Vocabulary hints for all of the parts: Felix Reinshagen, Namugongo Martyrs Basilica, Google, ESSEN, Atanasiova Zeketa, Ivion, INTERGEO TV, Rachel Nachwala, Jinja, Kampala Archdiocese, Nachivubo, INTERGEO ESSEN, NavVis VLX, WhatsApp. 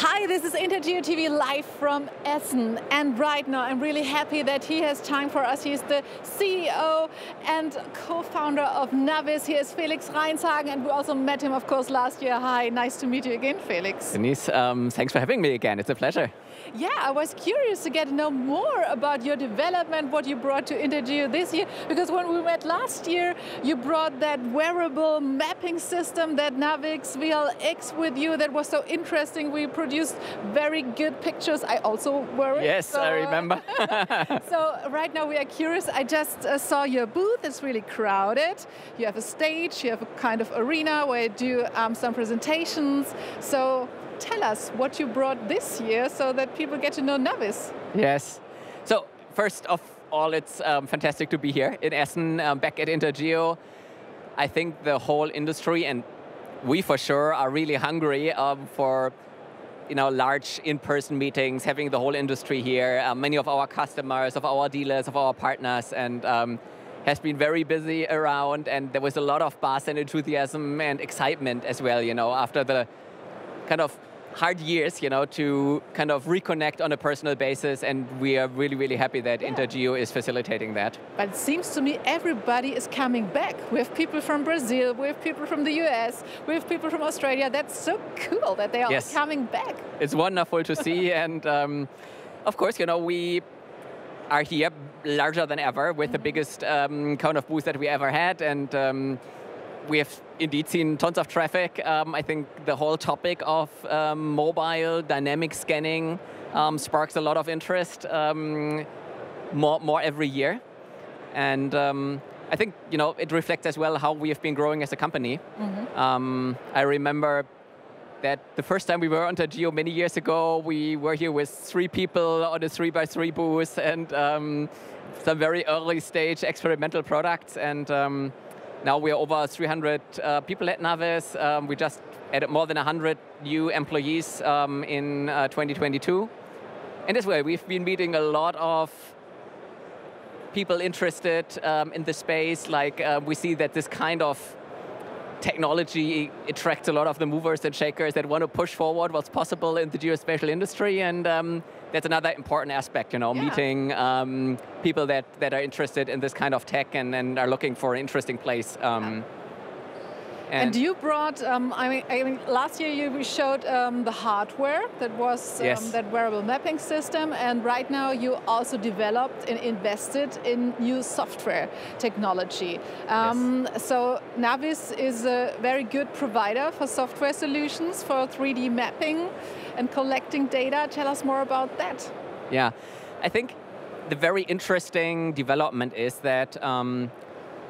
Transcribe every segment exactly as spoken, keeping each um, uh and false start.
Hi, this is INTERGEO T V live from Essen, and right now I'm really happy that he has time for us. He is the C E O and co-founder of NavVis. He is Felix Reinshagen, and we also met him, of course, last year. Hi, nice to meet you again, Felix. Denise, um, thanks for having me again. It's a pleasure. Yeah, I was curious to get to know more about your development, what you brought to INTERGEO this year, because when we met last year, you brought that wearable mapping system, that NavVis V L X with you. That was so interesting. We produced very good pictures. I also wore it. Yes, so. I remember. So right now we are curious. I just uh, saw your booth. It's really crowded. You have a stage, you have a kind of arena where you do um, some presentations. So tell us what you brought this year so that people get to know NavVis. Yes. So first of all, it's um, fantastic to be here in Essen, um, back at INTERGEO. I think the whole industry, and we for sure, are really hungry um, for you know, large in-person meetings, having the whole industry here, uh, many of our customers, of our dealers, of our partners, and um, has been very busy around, and there was a lot of buzz and enthusiasm and excitement as well, you know, after the kind of hard years, you know, to kind of reconnect on a personal basis, and we are really, really happy that yeah. INTERGEO is facilitating that. But it seems to me everybody is coming back. We have people from Brazil, we have people from the U S, we have people from Australia. That's so cool that they are yes. all coming back. It's wonderful to see, and um, of course, you know, we are here larger than ever with mm-hmm. the biggest um, kind of booth that we ever had, and um, we have indeed seen tons of traffic. Um, I think the whole topic of um, mobile dynamic scanning um, sparks a lot of interest, um, more, more every year. And um, I think you know it reflects as well how we have been growing as a company. Mm-hmm. um, I remember that the first time we were on INTERGEO many years ago, we were here with three people on a three by three booth and um, some very early stage experimental products. And um, now we are over three hundred uh, people at NavVis. Um, we just added more than one hundred new employees um, in uh, twenty twenty-two. And as well, we've been meeting a lot of people interested um, in the space. Like uh, we see that this kind of technology attracts a lot of the movers and shakers that want to push forward what's possible in the geospatial industry. And um, that's another important aspect, you know, yeah. meeting um, people that, that are interested in this kind of tech and, and are looking for an interesting place. Um, yeah. And, and you brought, um, I, mean, I mean, last year you showed um, the hardware that was um, yes. that wearable mapping system, and right now you also developed and invested in new software technology. Um, yes. So NavVis is a very good provider for software solutions for three D mapping and collecting data. Tell us more about that. Yeah, I think the very interesting development is that um,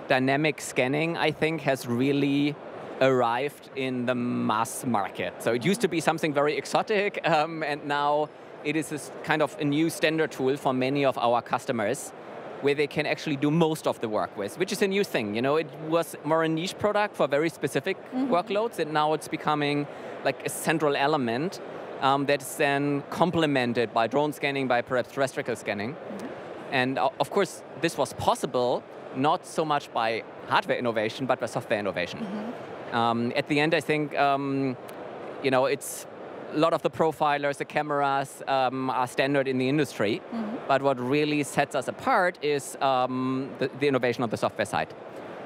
dynamic scanning, I think, has really arrived in the mass market. So it used to be something very exotic, um, and now it is this kind of a new standard tool for many of our customers where they can actually do most of the work with, which is a new thing. You know, it was more a niche product for very specific mm-hmm. workloads, and now it's becoming like a central element um, that's then complemented by drone scanning, by perhaps terrestrial scanning. Mm-hmm. And uh, of course, this was possible not so much by hardware innovation, but by software innovation. Mm-hmm. um, at the end, I think, um, you know, it's a lot of the profilers, the cameras um, are standard in the industry, mm-hmm. but what really sets us apart is um, the, the innovation on the software side.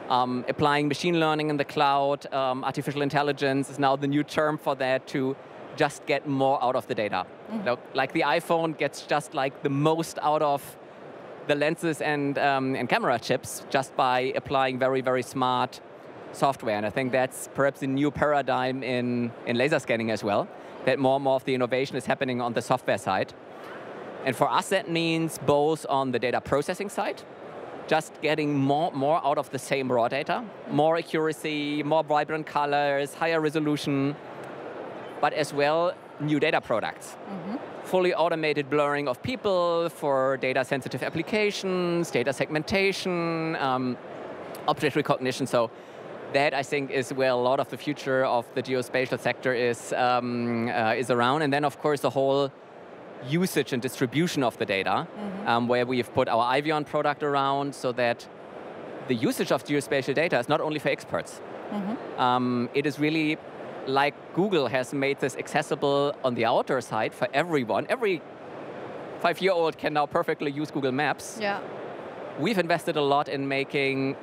Um, applying machine learning in the cloud, um, artificial intelligence is now the new term for that, to just get more out of the data. Mm-hmm. Now, like the iPhone gets just like the most out of the lenses and, um, and camera chips just by applying very, very smart software. And I think that's perhaps a new paradigm in, in laser scanning as well, that more and more of the innovation is happening on the software side. And for us, that means both on the data processing side, just getting more, more out of the same raw data, more accuracy, more vibrant colors, higher resolution, but as well, new data products. Mm-hmm. Fully automated blurring of people for data-sensitive applications, data segmentation, um, object recognition. So that, I think, is where a lot of the future of the geospatial sector is, um, uh, is around. And then, of course, the whole usage and distribution of the data, mm-hmm. um, where we have put our Ivion product around so that the usage of geospatial data is not only for experts. Mm-hmm. um, it is really like Google has made this accessible on the outdoor side for everyone, every five-year-old can now perfectly use Google Maps. Yeah. We've invested a lot in making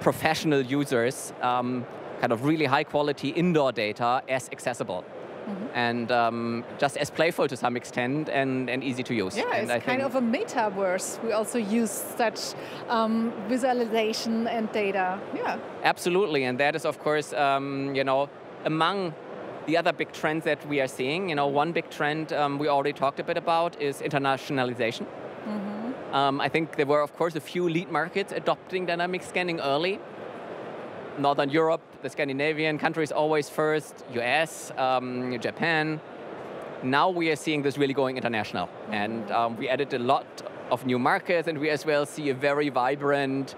professional users um, kind of really high-quality indoor data as accessible. Mm-hmm. And um, just as playful to some extent and, and easy to use. Yeah, and it's I kind of a metaverse. We also use such um, visualization and data. Yeah, absolutely. And that is, of course, um, you know, among the other big trends that we are seeing. You know, one big trend um, we already talked a bit about is internationalization. Mm-hmm. um, I think there were, of course, a few lead markets adopting dynamic scanning early. Northern Europe, the Scandinavian countries always first, U S, um, Japan. Now we are seeing this really going international. Mm-hmm. And um, we added a lot of new markets, and we as well see a very vibrant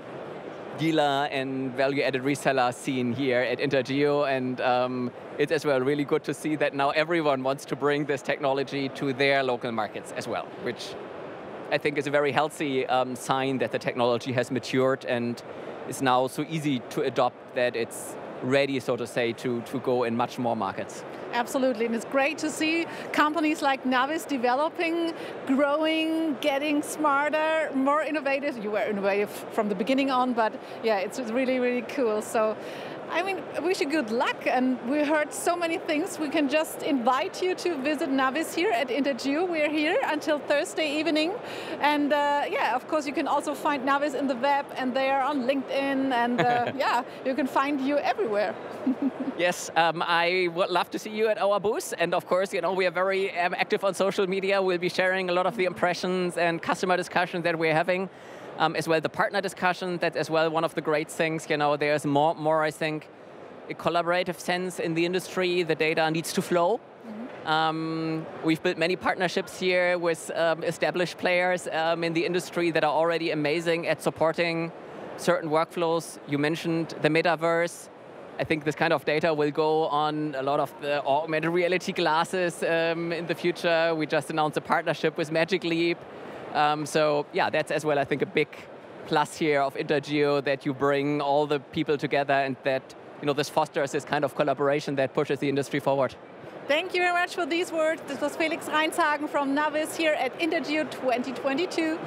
dealer and value-added reseller scene here at INTERGEO. And um, it's as well really good to see that now everyone wants to bring this technology to their local markets as well, which I think is a very healthy um, sign that the technology has matured and is now so easy to adopt that it's ready, so to say, to, to go in much more markets. Absolutely, and it's great to see companies like NavVis developing, growing, getting smarter, more innovative. You were innovative from the beginning on, but yeah, it's really, really cool. So, I mean, I wish you good luck, and we heard so many things. We can just invite you to visit NavVis here at INTERGEO. We're here until Thursday evening, and uh, yeah, of course, you can also find NavVis in the web, and they are on LinkedIn, and uh, yeah, you can find you everywhere. Yes, um, I would love to see you at our booth, and of course, you know, we are very um, active on social media. We'll be sharing a lot of the impressions and customer discussions that we're having. Um, as well, the partner discussion, that's as well one of the great things, you know, there's more, more I think, a collaborative sense in the industry, the data needs to flow. Mm-hmm. um, we've built many partnerships here with um, established players um, in the industry that are already amazing at supporting certain workflows. You mentioned the metaverse. I think this kind of data will go on a lot of the augmented reality glasses um, in the future. We just announced a partnership with Magic Leap. Um, so yeah, that's as well, I think, a big plus here of INTERGEO, that you bring all the people together and that, you know, this fosters this kind of collaboration that pushes the industry forward. Thank you very much for these words. This was Felix Reinshagen from NavVis here at INTERGEO twenty twenty-two.